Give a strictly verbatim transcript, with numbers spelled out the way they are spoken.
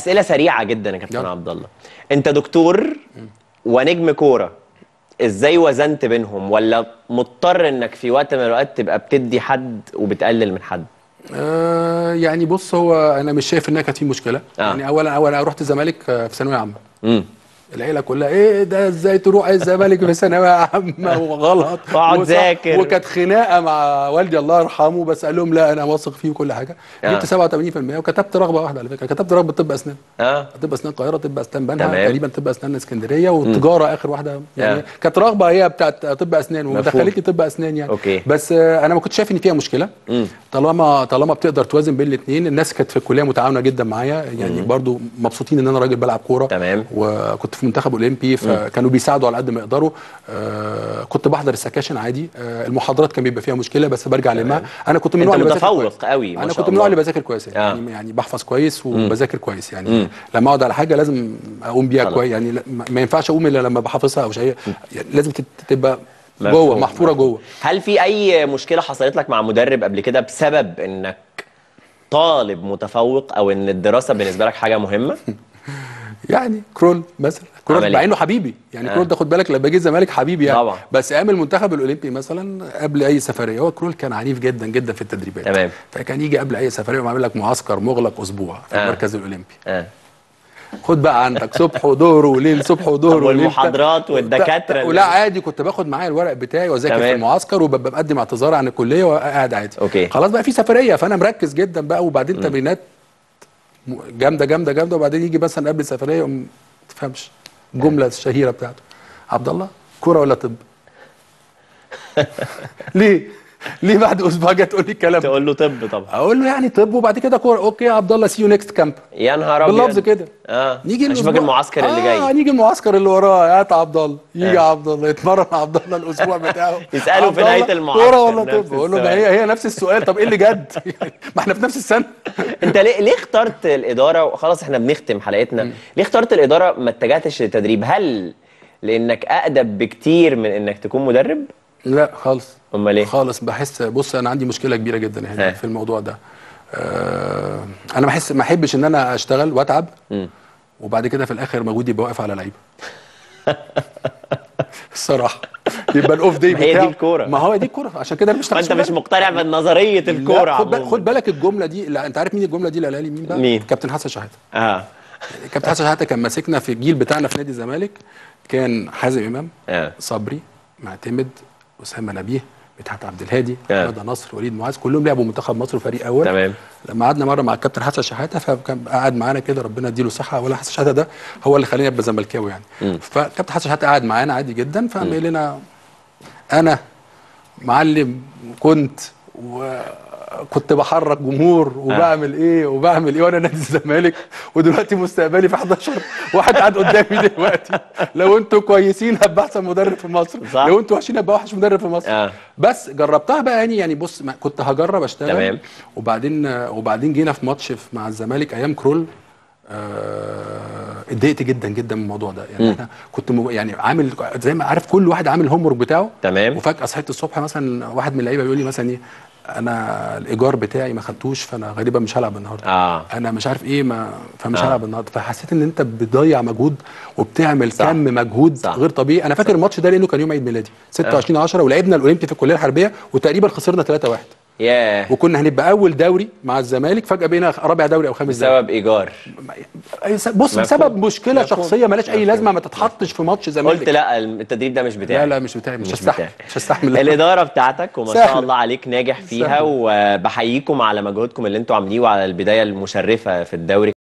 اسئله سريعه جدا يا كابتن عبد الله. انت دكتور ونجم كوره، ازاي وزنت بينهم ولا مضطر انك في وقت من الاوقات تبقى بتدي حد وبتقلل من حد؟ آه يعني بص، هو انا مش شايف انها كانت في مشكله. آه. يعني اولا اولا رحت الزمالك في ثانويه عامه. امم العيله كلها ايه ده، ازاي تروح الزمالك في ثانويه عامه وغلط واقعد ذاكر، وكانت خناقه مع والدي الله يرحمه، بس قال لهم لا انا واثق فيه وكل حاجه. آه. جبت سبعة وثمانين بالمية وكتبت رغبه واحده على فكره، كتبت رغبه طب اسنان. اه طب اسنان القاهره، طب اسنان بنها تقريبا، طب اسنان اسكندريه، والتجاره م. اخر واحده يعني. آه. كانت رغبه هي بتاعت طب اسنان ودخلتني طب اسنان يعني. أوكي. بس آه انا ما كنتش شايف ان فيها مشكله. م. طالما طالما بتقدر توازن بين الاثنين. الناس كانت في الكليه متعاونه جدا معايا يعني، برضو مبسوطين ان انا راجل بلعب كوره. تمام. وكنت في المنتخب الاولمبي فكانوا بيساعدوا على قد ما يقدروا. آه كنت بحضر السكاشن عادي. آه المحاضرات كان بيبقى فيها مشكله بس برجع لما انا كنت من النوع اللي بذاكر كويس قوي. انا كنت من النوع اللي بذاكر كويس يعني. آه. يعني بحفظ كويس وبذاكر كويس يعني. مم. لما اقعد على حاجه لازم اقوم بيها كويس يعني، ما ينفعش اقوم الا لما بحفظها او شيء، لازم تبقى جوه محفوره جوه. هل في اي مشكله حصلت لك مع مدرب قبل كده بسبب انك طالب متفوق او ان الدراسه بالنسبه لك حاجه مهمه؟ يعني كرول مثلا، كرول مع انه حبيبي يعني. آه. كرول ده خد بالك لما جه الزمالك حبيبي يعني. طبعا. بس ايام المنتخب الاولمبي مثلا قبل اي سفريه، هو كرول كان عنيف جدا جدا في التدريبات. تمام. فكان يجي قبل اي سفريه وعامل لك معسكر مغلق اسبوع في آه. المركز الاولمبي. آه. خد بقى عندك صبح ودور وليل، صبح ودور وليل، والمحاضرات والدكاتره. ولا عادي، كنت باخد معايا الورق بتاعي واذاكر في المعسكر وببقى مقدم اعتذار عن الكليه وقاعد عادي. أوكي. خلاص بقى في سفريه فانا مركز جدا بقى، وبعدين تمرينات جامده جامده جامده، وبعدين يجي مثلا قبل السفريه ما تفهمش الجمله الشهيره بتاعته: عبد الله كوره ولا طب؟ ليه؟ ليه بعد اسبوع جاي تقول لي الكلام؟ تقول له طب طبعا. اقول له يعني طب وبعد كده كوره. اوكي يا عبد الله، سي يو نيكست كامب. يا نهار ابيض باللفظ كده. اه نيجي اشوفك المعسكر اللي جاي. اه نيجي المعسكر اللي وراه، هات عبد الله. يجي آه. عبد الله يتمرن عبد الله الاسبوع بتاعه. يساله في نهايه المعسكر كوره ولا طب؟ اقول له هي هي نفس السؤال. طب ايه اللي جد؟ ما احنا في نفس السنه. انت ليه ليه اخترت الاداره؟ وخلاص احنا بنختم حلقتنا. م. ليه اخترت الاداره ما اتجهتش للتدريب؟ هل لانك اقدم بكتير من انك تكون مدرب؟ لا خالص. امال ايه؟ خالص. بحس بص انا عندي مشكله كبيره جدا هنا. ها. في الموضوع ده. أه انا بحس ما احبش ان انا اشتغل واتعب م. وبعد كده في الاخر مجهودي يبقى واقف على لعيبه. الصراحه يبقى الاوف دي بتاعه. هي دي الكوره. ما هو دي الكوره، عشان كده مش انت مش مقتنع بنظريه الكوره. خد, خد بالك الجمله دي. لا انت عارف مين الجمله دي اللي قالها لي؟ مين بقى؟ مين؟ كابتن حسن شحاته. اه كابتن حسن شحاته كان ماسكنا في الجيل بتاعنا في نادي الزمالك، كان حازم امام، آه. صبري معتمد، اسامه نبيه، مدحت عبد الهادي، رضا نصر، وليد معاذ، كلهم لعبوا منتخب مصر فريق اول. تمام. لما قعدنا مره مع الكابتن حسن شحاته فكان قعد معانا كده، ربنا يديله صحه. اولا حسن شحاته ده هو اللي خلاني ابقى زملكاوي يعني. م. فكابتن حسن شحاته قعد معانا عادي جدا، فقام قال لنا انا معلم كنت و كنت بحرك جمهور وبعمل ايه وبعمل ايه وانا نادي الزمالك، ودلوقتي مستقبلي في حداشر واحد قاعد قدامي دلوقتي. لو انتوا كويسين هبقى احسن مدرب في مصر، لو انتوا وحشين هبقى اوحش مدرب في مصر. آه. بس جربتها بقى يعني. يعني بص كنت هجرب اشتغل. تمام. وبعدين وبعدين جينا في ماتش مع الزمالك ايام كرول، اتضايقت آه جدا جدا من الموضوع ده يعني. م. انا كنت يعني عامل زي ما عارف كل واحد عامل الهوم ورك بتاعه. تمام. وفجاه صحيت الصبح مثلا واحد من اللعيبه بيقول لي مثلا ايه، انا الايجار بتاعي ما خدتوش فانا غالبا مش هلعب النهارده. آه. انا مش عارف ايه ما فمش آه. هلعب النهارده. فحسيت ان انت بتضيع مجهود وبتعمل صح. كم مجهود صح. غير طبيعي. انا فاكر الماتش ده لانه كان يوم عيد ميلادي ستة وعشرين عشرة، ولعبنا الاولمبي في الكليه الحربيه وتقريبا خسرنا ثلاثة واحد. yeah. وكنا هنبقى اول دوري مع الزمالك، فجاه بقينا رابع دوري او خامس دوري بسبب ايجار. بص بسبب مشكله مفهوم. شخصيه مالهاش اي لازمه، ما تتحطش في ماتش زمالك. قلت لا التدريب ده مش بتاعي. لا لا مش بتاعي، مش هستحمل مش هستحمل. الاداره بتاعتك وما شاء الله عليك ناجح فيها، وبحييكم على مجهودكم اللي انتوا عامليه وعلى البدايه المشرفه في الدوري.